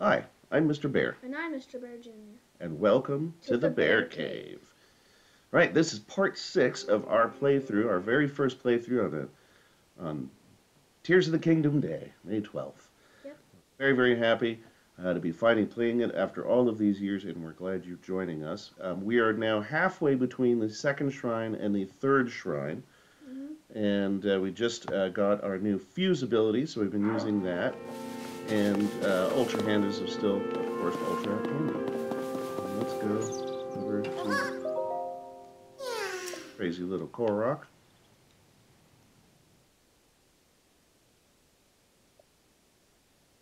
Hi, I'm Mr. Bear. And I'm Mr. Bear Jr. And welcome to the Bear Cave. Right, this is part 6 of our playthrough, our very first playthrough on Tears of the Kingdom Day, May 12th. Yep. Very, very happy to be finally playing it after all of these years, and we're glad you're joining us. We are now halfway between the second shrine and the third shrine. And we just got our new Fuse ability, so we've been using that. And Ultra Hand is still, of course, Ultra Hand. Let's go over to crazy little Korok.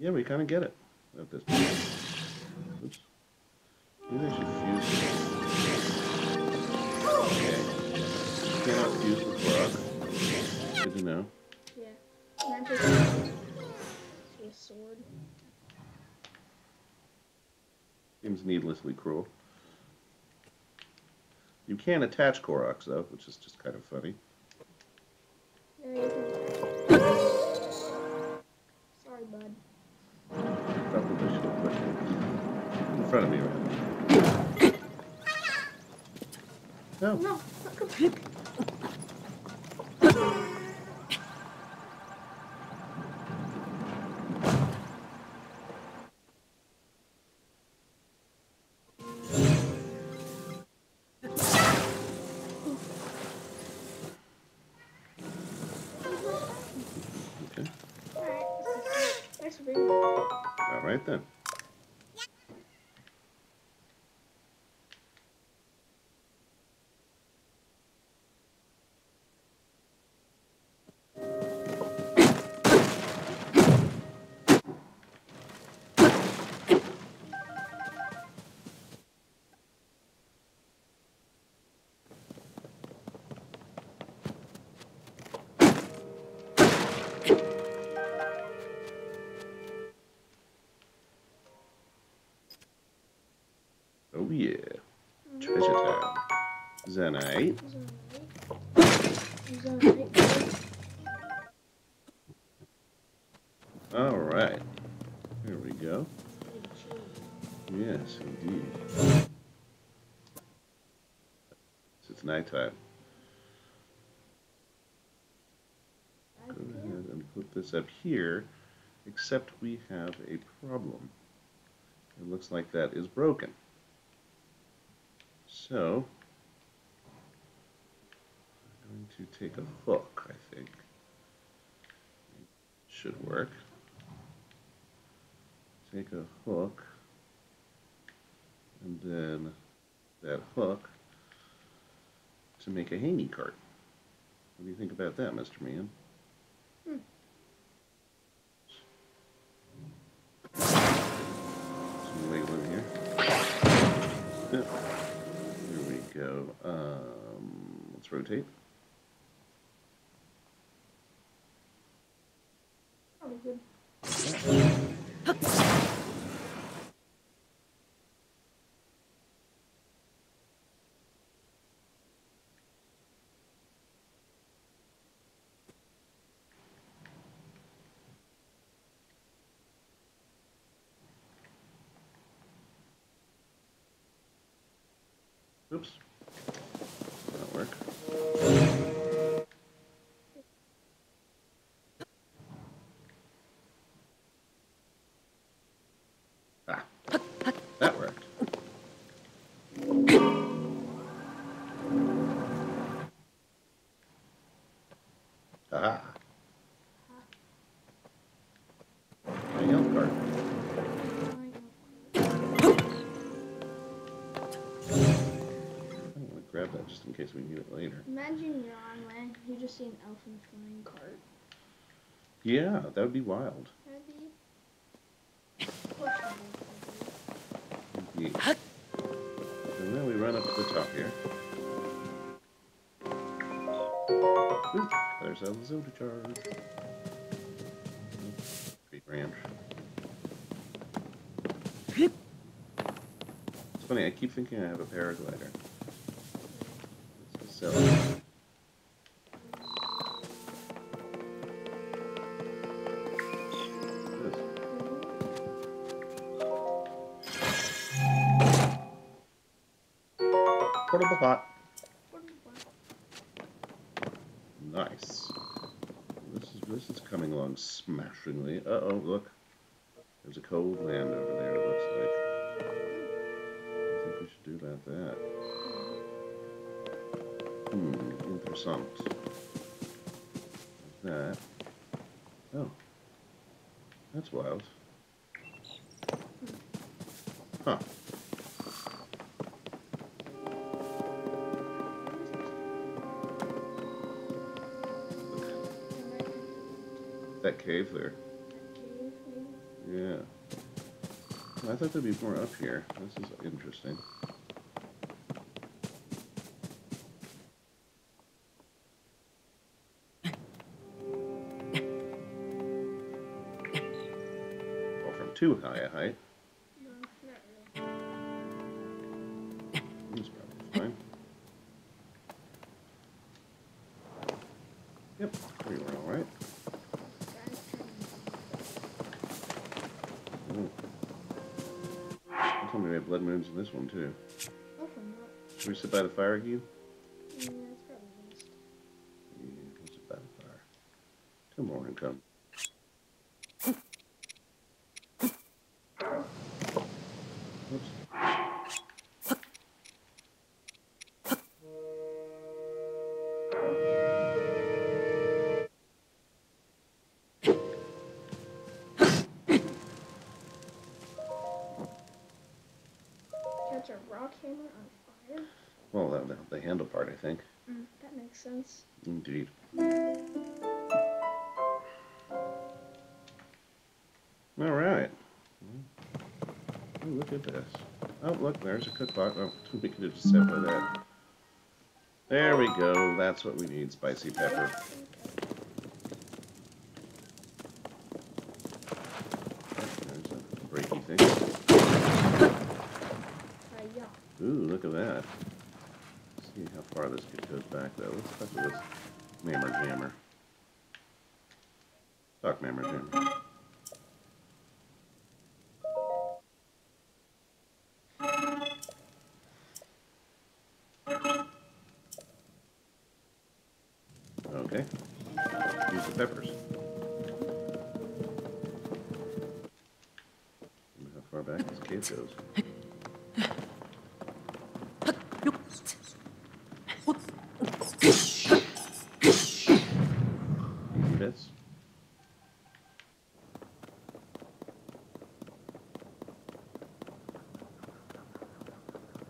Yeah, we kind of get it at this point. Oops. Maybe I should fuse it. Okay. Cannot fuse the Korok. Good to know. Yeah. And then a sword. Seems needlessly cruel. You can attach Koroks though, which is just kind of funny. No, you can. Sorry, bud. In front of me right now. No. No, come back. Then. Oh yeah, treasure time. Xenite. All right, here we go. Yes, indeed. It's nighttime. Go ahead and put this up here, except we have a problem. It looks like that is broken. So, I'm going to take a hook, I think. It should work. Take a hook, and then that hook to make a hanging cart. What do you think about that, Mr. Man? Some wiggling here. Yeah. Go. Let's rotate. Probably good. Oops. That'll work. Ah. That worked. Ah. Just in case we need it later. Imagine you're on land, you just see an elf in a flying cart. Yeah, that would be wild. That'd be... Yeah. And then we run up to the top here. Ooh, there's a Zoda charge. Great ranch. It's funny, I keep thinking I have a paraglider. So, portable pot. Nice. This is coming along smashingly. Uh-oh, look. There's a cold land over there, it looks like. I think we should do about that. Interessant. That. Oh. That's wild. Huh. That cave there. Yeah. I thought there'd be more up here. This is interesting. Well, from too high a height. No, not really. That's probably fine. Yep, we were alright. We have blood moons in this one too. Should we sit by the fire again? Yeah, that's probably best. Yeah, we'll sit by the fire. Till morning comes. The handle part, I think. That makes sense. Indeed. Alright. Look at this. Oh, look, there's a cookpot. Oh, we could have just sat by that. There we go. That's what we need, spicy pepper. There's a breaky thing. Ooh, look at that. See how far this goes back, though. Let's talk to this Mammer Jammer. Talk Mammer Jammer. Okay. Use the peppers. Remember how far back this cave goes.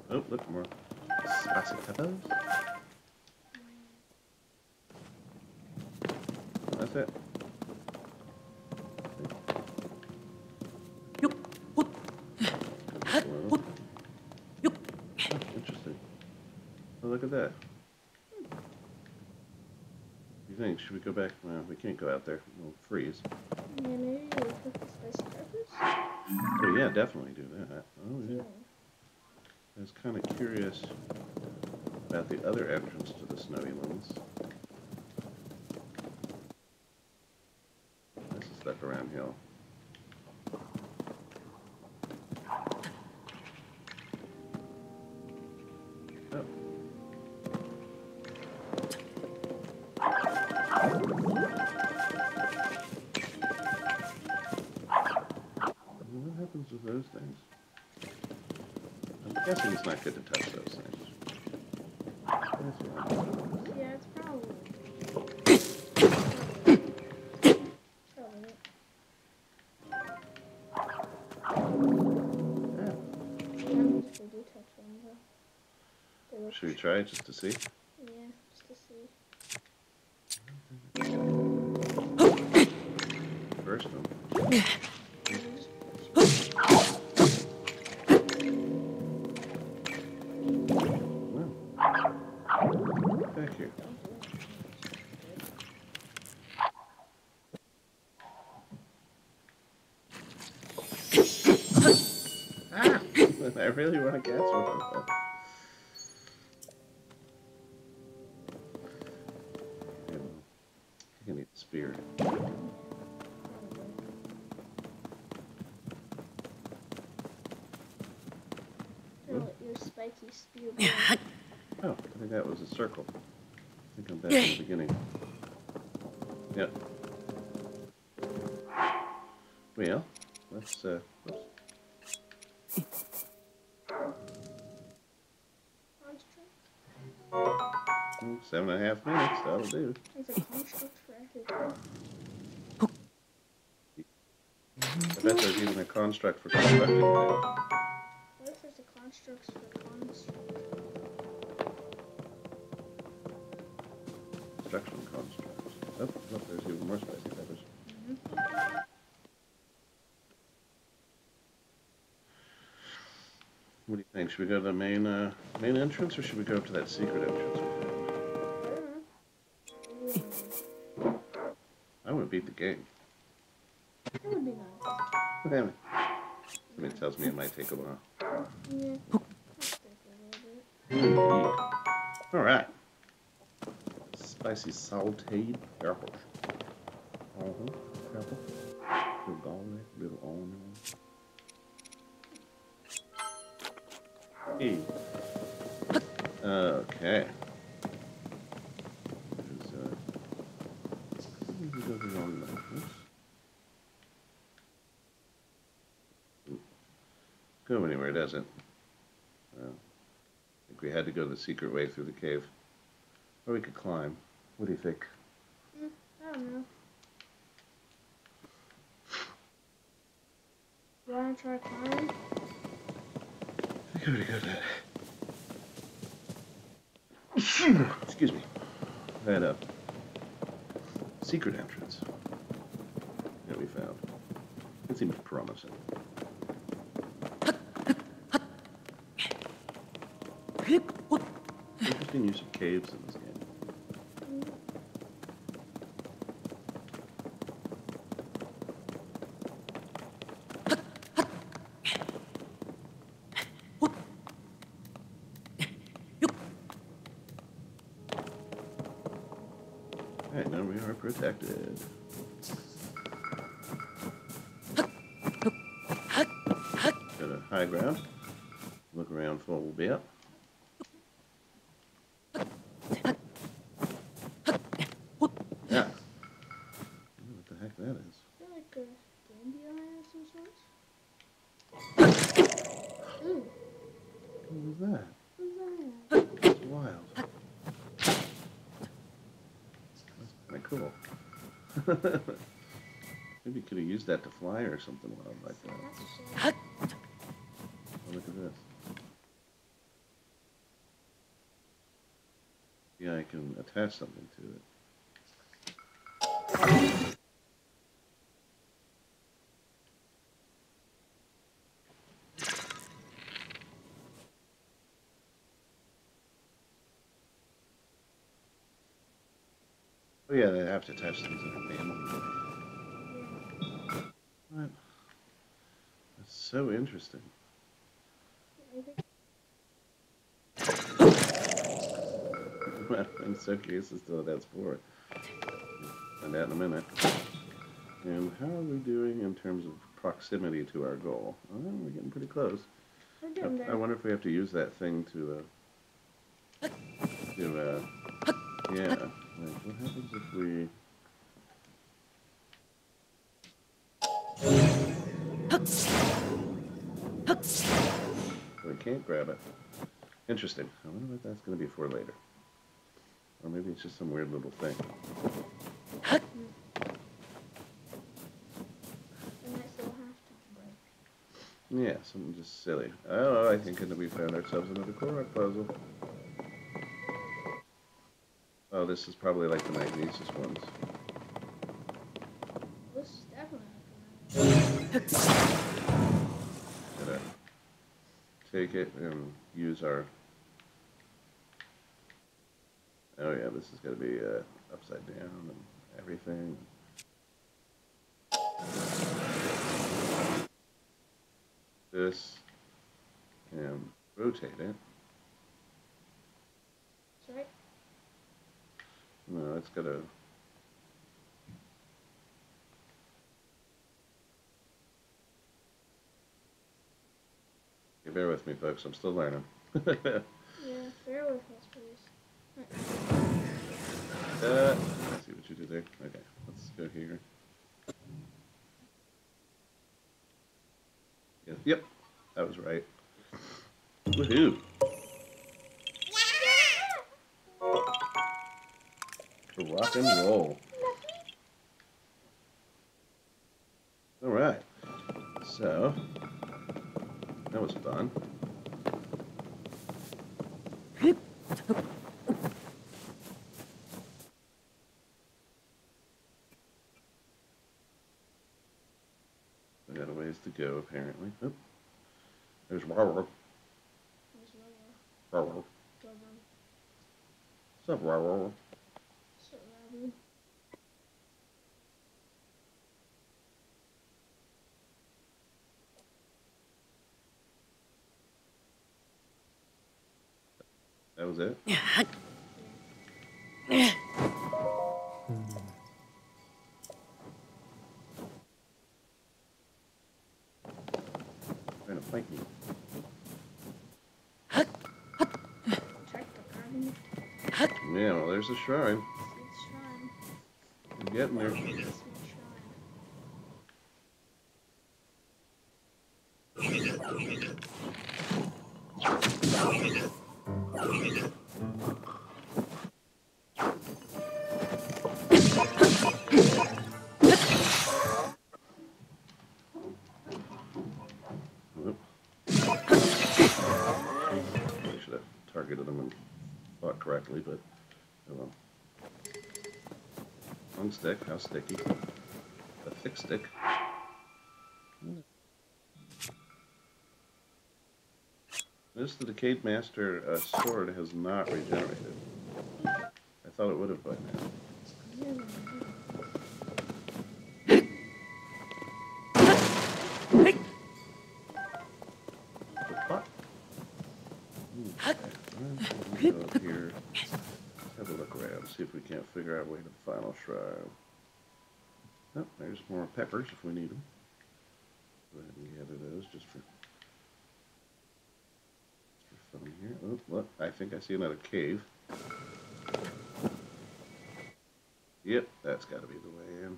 Oh, look, more spicy peppers. That's it. Oh, interesting. Oh, look at that. You think, should we go back? No, we can't go out there. We'll freeze. Yeah, maybe we'll cook the spicy peppers? Oh, yeah, definitely do that. Oh, yeah. I was kind of curious about the other entrance to the snowy ones. This is stuck around hill. What happens with those things? I'm guessing it's not good to touch those things. Yeah, it's probably. Should we try it just to see? Yeah, just to see. First one. I really want to guess what that is. I need a spear. Oh, your spiky spear. Oh, I think that was a circle. I think I'm back at the beginning. Yeah. Well, let's, ooh, 7.5 minutes, that'll do. There's a construct for everything. I bet there's even a construct for constructing now. What if there's a construct for construction constructs? Oh, look, there's even more spicy peppers. Mm-hmm. What do you think? Should we go to the main main entrance, or should we go up to that secret entrance? I want to beat the game. That would be nice. Anyway, somebody tells me it might take a while. Yeah, it'll take a little bit. All right. Spicy sauteed peppers. Pepper. Little garlic, little onion. Okay. There's a little bit on this. Go anywhere, does it? Well, I think we had to go the secret way through the cave. Or we could climb. What do you think? I don't know. You want to try climbing? I think I'm going to go to that. Excuse me. That secret entrance that we found. It seems promising. Interesting use of caves in this game. Alright, now we are protected. Go to high ground. Look around for a little bit. Yeah. I don't know what the heck that is. Is that like a dandelion of some sort? Ooh. What was that? What was that? It's wild. That's kind of cool. Maybe you could have used that to fly or something wild like that. Oh, look at this. Yeah, I can attach something to it. Oh yeah, they have to attach things in a manual. Right. That's so interesting. I'm so curious as to what that's for. Find out in a minute. And how are we doing in terms of proximity to our goal? Oh, we're getting pretty close. We're getting there. I wonder if we have to use that thing yeah. Like, what happens if we... We can't grab it. Interesting. I wonder what that's going to be for later. Or maybe it's just some weird little thing. I might still have to break. Yeah, something just silly. Oh, I think we found ourselves another Korok puzzle. Oh, this is probably like the Magnesis ones. This is definitely like the Magnesis. Gotta take it and use our... Oh yeah, this is going to be upside down and everything. This and rotate it. Sorry? No, it's got to... Okay, bear with me, folks. I'm still learning. Yeah, bear arrow holes, please. Let's see what you do there. Okay, let's go here. Yeah, yep, that was right. Woohoo! Yeah! Rock and roll. Alright, so that was fun. I got a ways to go, apparently. Oh, there's Warwar. Warwar. What's up, Warwar? What's up, Robbie? That was it? Trying to flank me. Yeah, well, there's a shrine. I'm getting there. Stick, how sticky. A thick stick. Notice the Decayed Master sword has not regenerated. I thought it would have by now. See if we can't figure out a way to the final shrine. Oh, there's more peppers if we need them. Go ahead and gather those just for fun here. Oh, look, I think I see another cave. Yep, that's got to be the way in.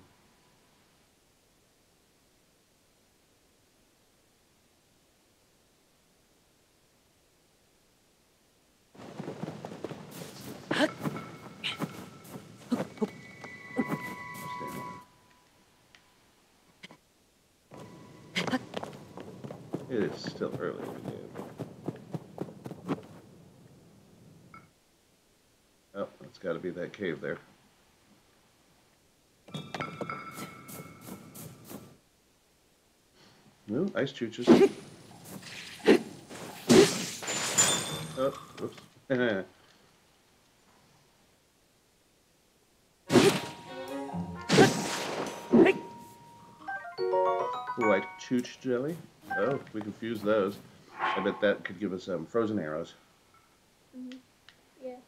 It is still early in the game. Oh, that's got to be that cave there. No, ice chooches. Oh, whoops. White chooch jelly. Oh, we confused those. I bet that could give us frozen arrows. Mm-hmm. Yeah.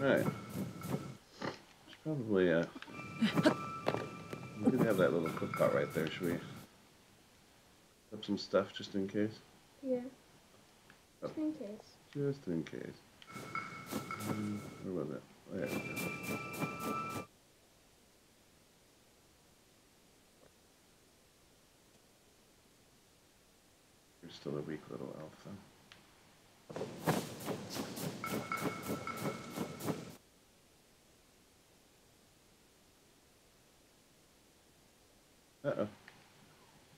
Alright. Should probably, we did have that little cook pot right there. Should we put up some stuff just in case? Yeah. Oh. Just in case. Just in case. Where was it? There we go. You're still a weak little alpha. Uh-oh.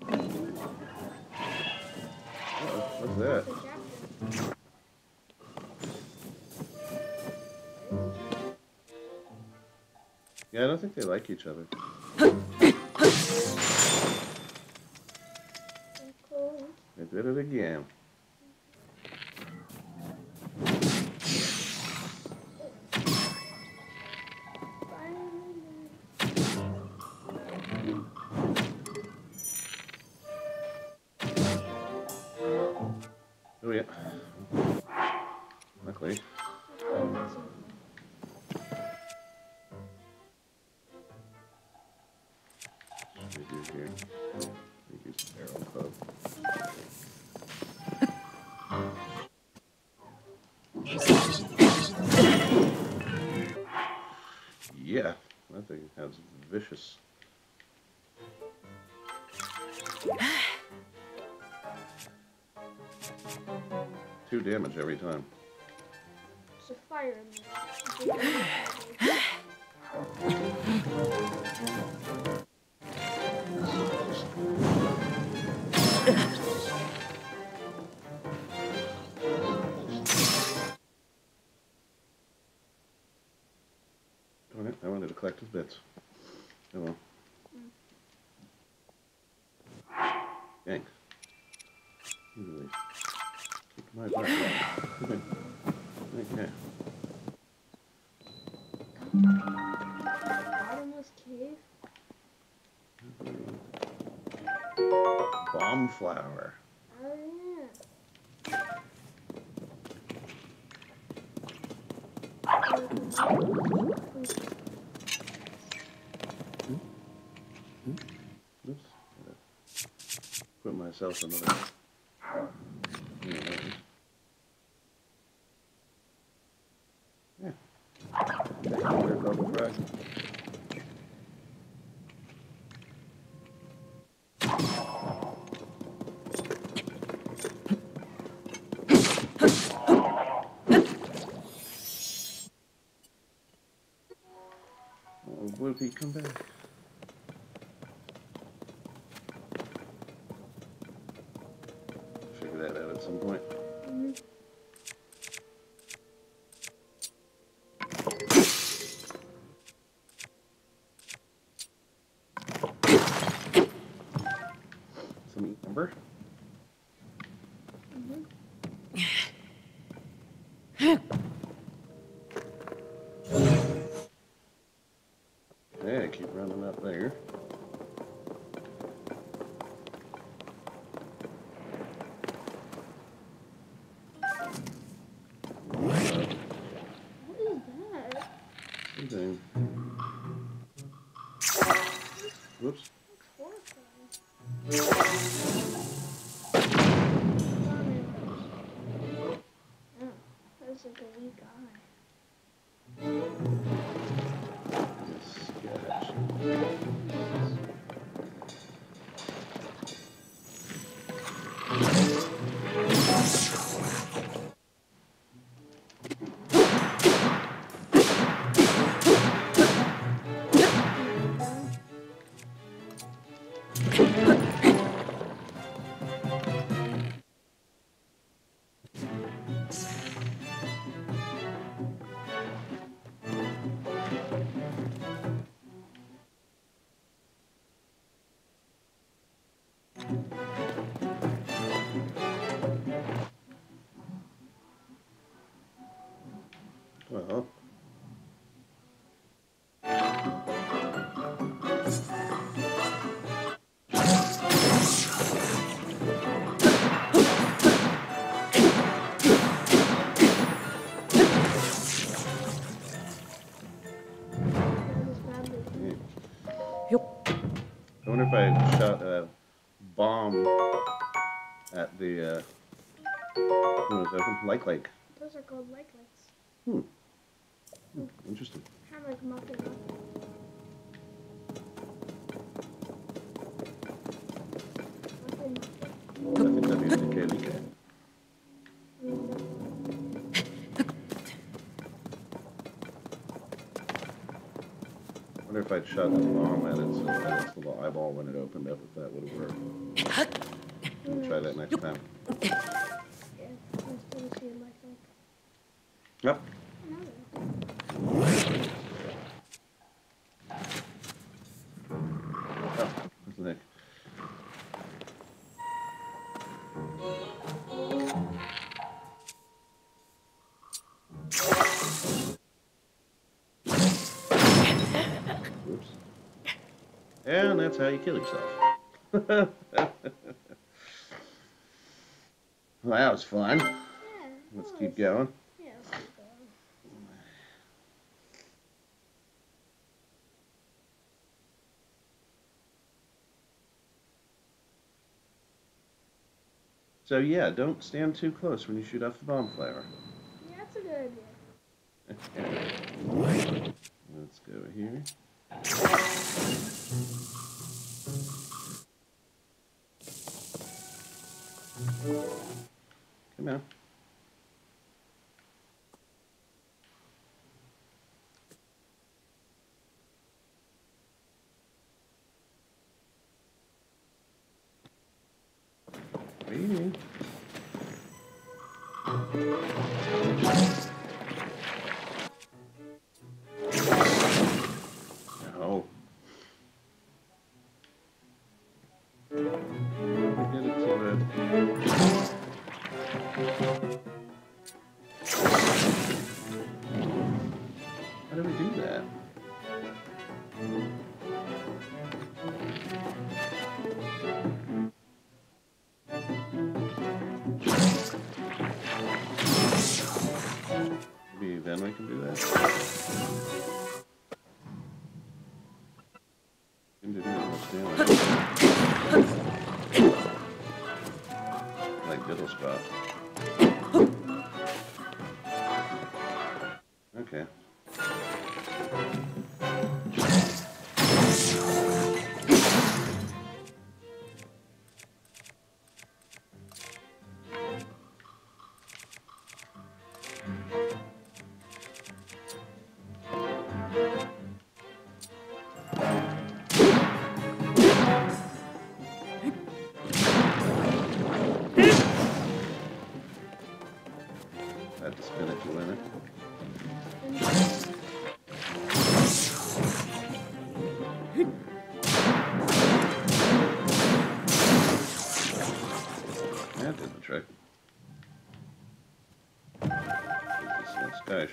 Uh-oh, what's that? Yeah, I don't think they like each other. They did it again. Oh yeah. Luckily. Yeah, that thing has vicious. Two damage every time. It's a fire. Darn it, I wanted to collect his bits. Oh well. Dang. Really. Keep my butt right. Okay. Bottomless cave? Bomb flower. Oh, yeah. Oops. Put myself another. Yeah. Double frag. Oh, Blippi, come back. Some point. Some number. Yeah, keep running up there. Whoops. That's like a weak eye. Yes, well, I wonder if I shot a bomb at the like. Those are called like lights. Hmm. Hmm. Interesting. Kind of like muffin. I think that means decay leak. I wonder if I'd shot the bomb at its little eyeball when it opened up, if that would have worked. We'll try that next time. Yeah, I'm still seeing my thing. Yep. And that's how you kill yourself. Well, that was fun. Yeah, let's keep going. Yeah, let's keep going. So yeah, don't stand too close when you shoot off the bomb flower. Yeah, that's a good idea. Let's Let's go here. Come on.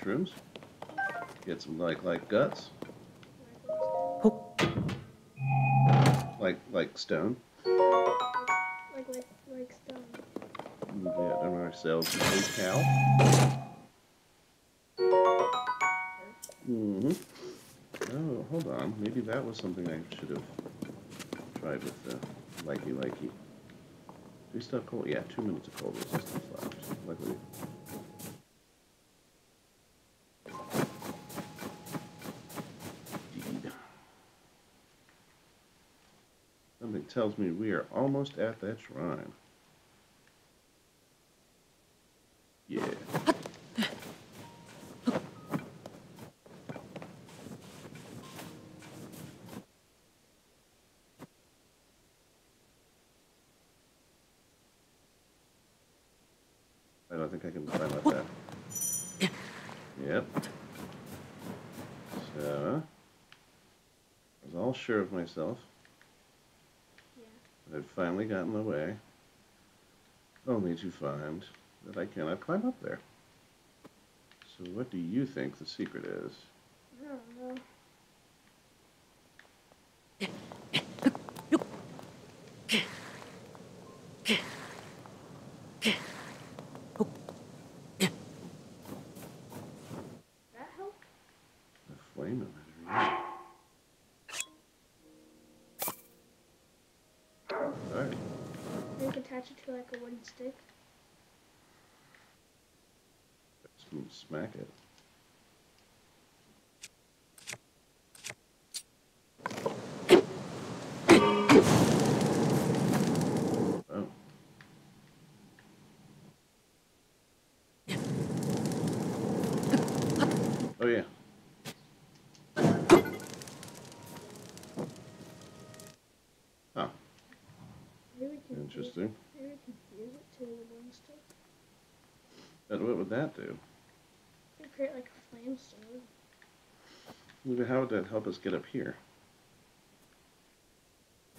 Mushrooms. Get some like guts. Oh. Like stone. Like stone. And get on ourselves a cow. Mm-hmm. Oh, hold on. Maybe that was something I should have tried with the likey. Do we still have cold? Yeah, 2 minutes of cold resistance left. Luckily. Tells me we are almost at that shrine. Yeah. I don't think I can climb like that. Yep. So, I was all sure of myself. I've finally gotten away, only to find that I cannot climb up there. So what do you think the secret is? I don't know. Like a wooden stick. Smack it. Oh. Oh yeah. Huh. Interesting. But what would that do? It'd create like a flame sword. How would that help us get up here?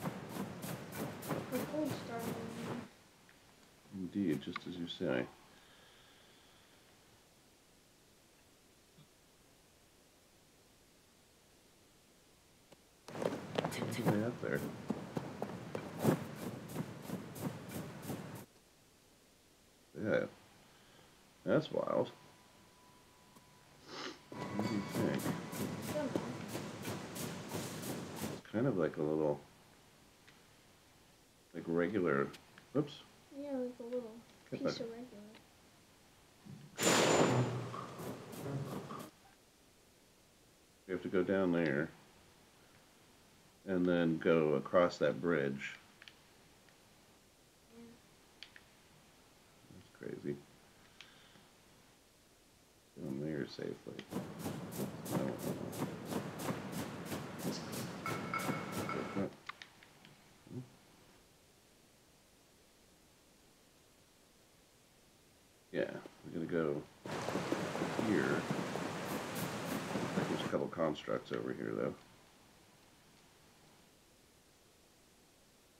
A gold star. Indeed, just as you say. Way up there. Yeah, that's wild. What do you think? It's kind of like a little, like regular, whoops. Yeah, like a little piece of regular. We have to go down there and then go across that bridge. That's crazy. Down there safely. No. Yeah, we're gonna go here. There's a couple constructs over here though.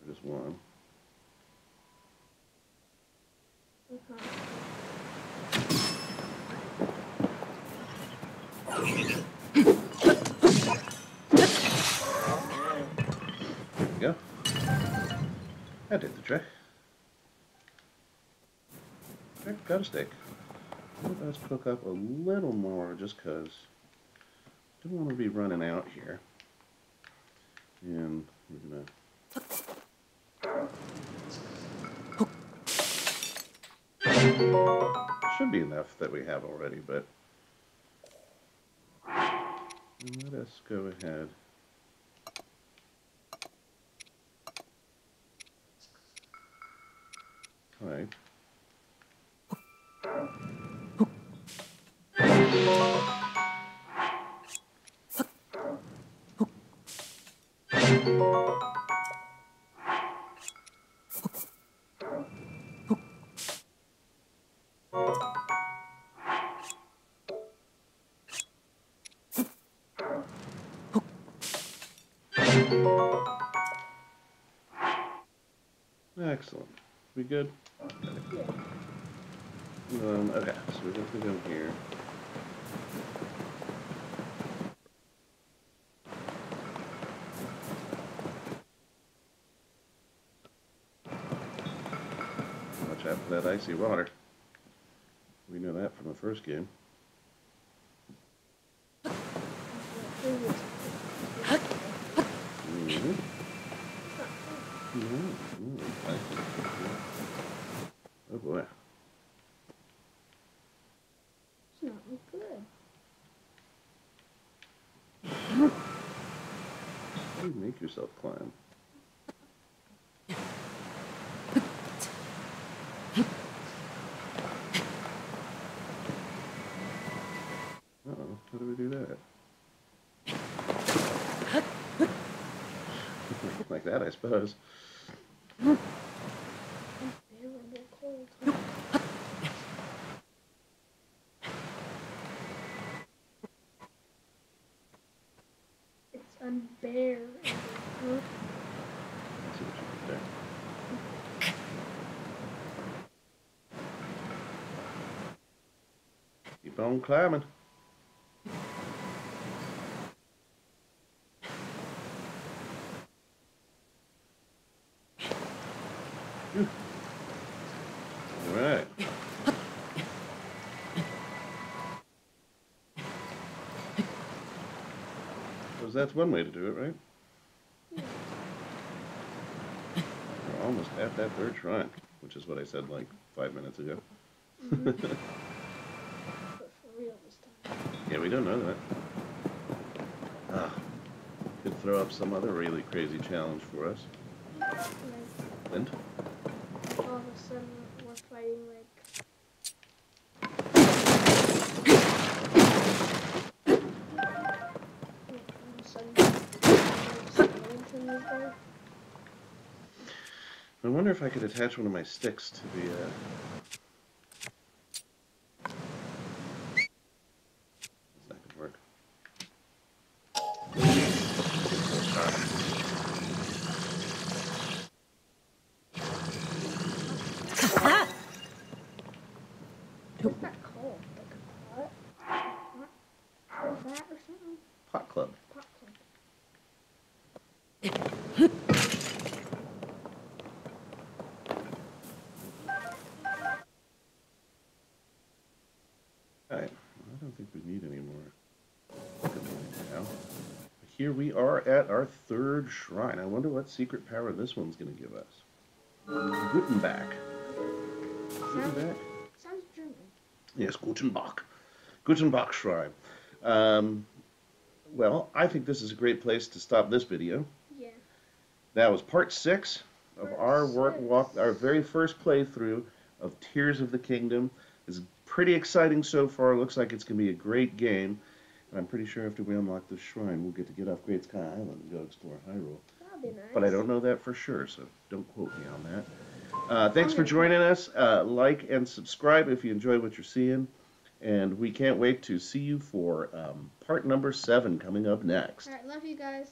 Just one. There we go. That did the trick. Trick got a stick. Let's cook up a little more just because I don't want to be running out here. And we're going to should be enough that we have already, but let us go ahead. All right. Excellent. We good? Okay, so we're going to go here. Watch out for that icy water. We know that from the first game. Oh boy. It's not look good. How do you make yourself climb? Uh-oh, how do we do that? Like that, I suppose. Keep on climbing. Alright. Because that's one way to do it, right? Yeah. We're almost at that third shrine, which is what I said like 5 minutes ago. Mm-hmm. Yeah, we don't know that. Ah, could throw up some other really crazy challenge for us. And all of a sudden, we're fighting like. I wonder if I could attach one of my sticks to the. Here we are at our third shrine. I wonder what secret power this one's going to give us. Gutanbac. Gutanbac? Sounds German. Yes, Gutanbac. Gutanbac Shrine. Well, I think this is a great place to stop this video. Yeah. That was part 6 of our walk, our very first playthrough of Tears of the Kingdom. It's pretty exciting so far. Looks like it's going to be a great game. And I'm pretty sure after we unlock this shrine, we'll get to get off Great Sky Island and go explore Hyrule. That'll be nice. But I don't know that for sure, so don't quote me on that. Thanks for joining us. Like and subscribe if you enjoy what you're seeing. And we can't wait to see you for part number 7 coming up next. All right, love you guys.